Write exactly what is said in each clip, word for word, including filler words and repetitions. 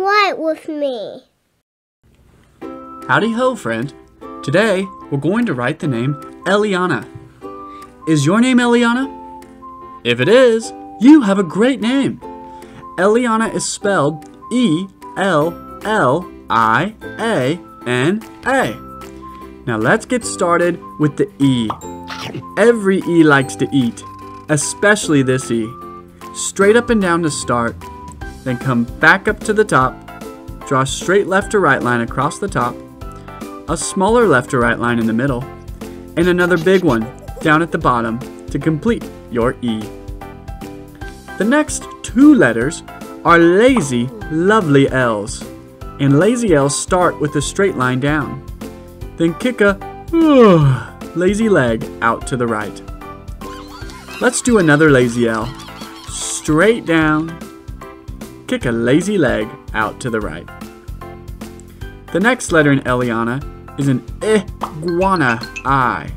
Write with me. Howdy ho, friend. Today, we're going to write the name Elliana. Is your name Elliana? If it is, you have a great name. Elliana is spelled E L L I A N A. Now let's get started with the E. Every E likes to eat, especially this E. Straight up and down to start, then come back up to the top, draw a straight left to right line across the top, a smaller left to right line in the middle, and another big one down at the bottom to complete your E. The next two letters are lazy, lovely L's, and lazy L's start with a straight line down, then kick a uh, lazy leg out to the right. Let's do another lazy L. Straight down, kick a lazy leg out to the right. The next letter in Elliana is an iguana I.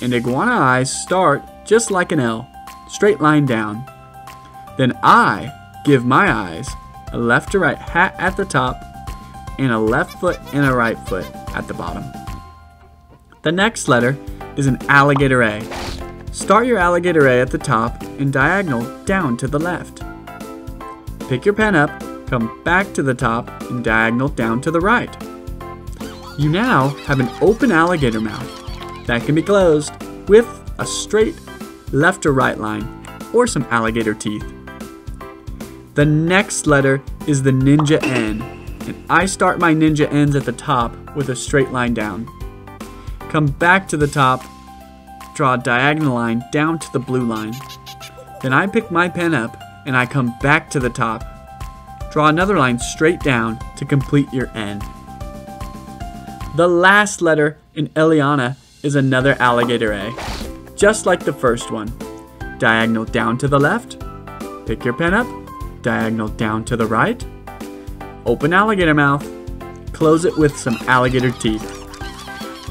And iguana I's start just like an L, straight line down. Then I give my eyes a left to right hat at the top and a left foot and a right foot at the bottom. The next letter is an alligator A. Start your alligator A at the top and diagonal down to the left. Pick your pen up, come back to the top, and diagonal down to the right. You now have an open alligator mouth that can be closed with a straight left to right line or some alligator teeth. The next letter is the ninja N, and I start my ninja N's at the top with a straight line down. Come back to the top, draw a diagonal line down to the blue line. Then I pick my pen up and I come back to the top. Draw another line straight down to complete your N. The last letter in Elliana is another alligator A, just like the first one. Diagonal down to the left, pick your pen up, diagonal down to the right, open alligator mouth, close it with some alligator teeth.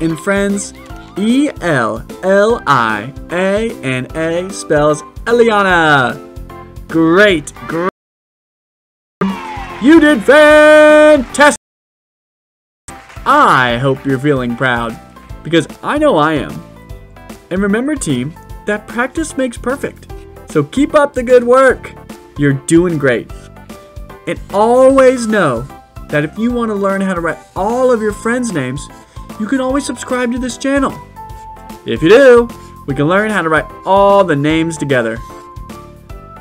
And friends, E L L I A N A spells Elliana. Great, great. You did fantastic. I hope you're feeling proud, because I know I am. And remember, team, that practice makes perfect. So keep up the good work. You're doing great. And always know that if you want to learn how to write all of your friends' names, you can always subscribe to this channel. If you do, we can learn how to write all the names together.